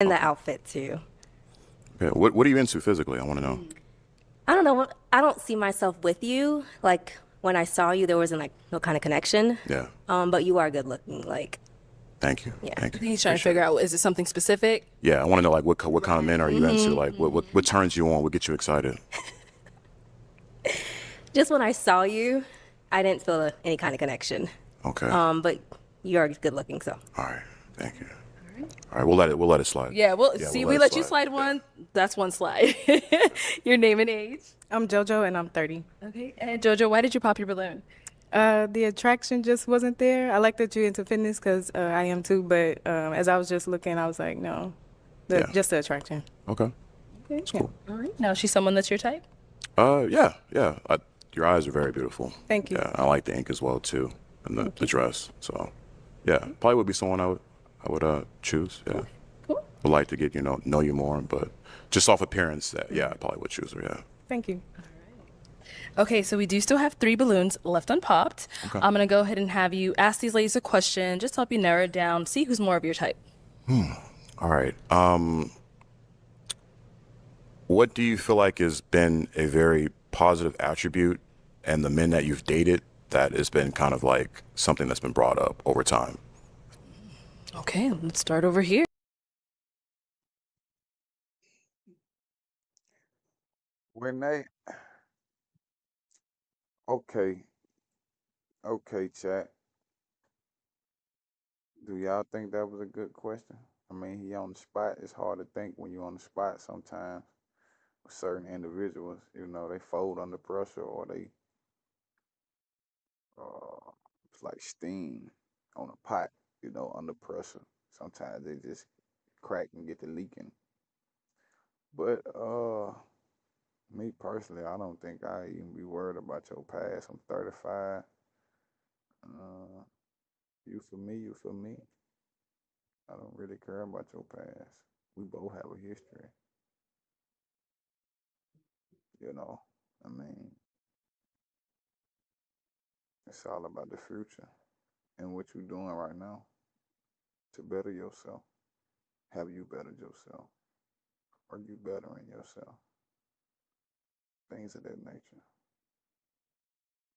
And the outfit too. Okay. What are you into physically? I want to know. I don't know. I don't see myself with you. Like when I saw you, there wasn't like no kind of connection. Yeah. But you are good looking. Like. Thank you. Yeah. Thank you. He's trying to figure out, is it something specific? Yeah, I want to know like what kind of men are you into? Like what turns you on? What gets you excited? Just when I saw you, I didn't feel any kind of connection. Okay. But you are good looking, so. All right. Thank you. All right, we'll let it slide. Yeah, we let you slide one. Yeah. That's one slide. Your name and age. I'm JoJo and I'm 30. Okay, and JoJo, why did you pop your balloon? The attraction just wasn't there. I like that you're into fitness because I am too, but as I was just looking, I was like, no, just the attraction. Okay, that's cool. All right, now she's someone that's your type? Yeah. Your eyes are very beautiful. Thank you. Yeah, I like the ink as well too, and the dress. So, yeah, probably would be someone I would choose, yeah. Cool. Would like to get, you know you more, but just off appearance, yeah, I probably would choose her, yeah. Thank you. All right. Okay, so we do still have 3 balloons left unpopped. Okay. I'm gonna go ahead and have you ask these ladies a question, just to help you narrow it down, see who's more of your type. All right. What do you feel like has been a very positive attribute in the men that you've dated that has been kind of like something that's been brought up over time? Okay, let's start over here. Okay, chat. Do y'all think that was a good question? I mean, he on the spot. It's hard to think when you're on the spot sometimes with certain individuals. You know, they fold under pressure or they, it's like steam on a pot. You know, under pressure. Sometimes they just crack and get to leaking. But me personally, I don't think I even be worried about your past. I'm 35. You for me. I don't really care about your past. We both have a history. You know, I mean, it's all about the future. And what you're doing right now to better yourself. Have you bettered yourself? Are you bettering yourself? Things of that nature.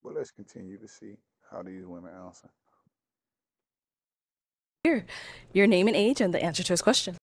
But let's continue to see how these women answer. Here, your name and age and the answer to his question.